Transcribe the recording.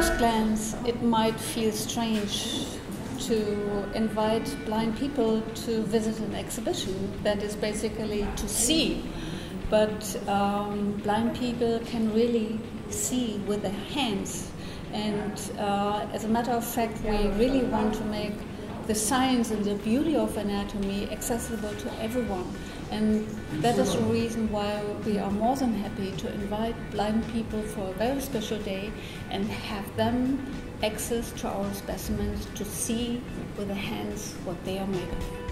first glance, it might feel strange to invite blind people to visit an exhibition that is basically to see. But blind people can really see with their hands. And as a matter of fact, we really want to make the science and the beauty of anatomy accessible to everyone. And that is the reason why we are more than happy to invite blind people for a very special day and have them access to our specimens to see with their hands what they are made of.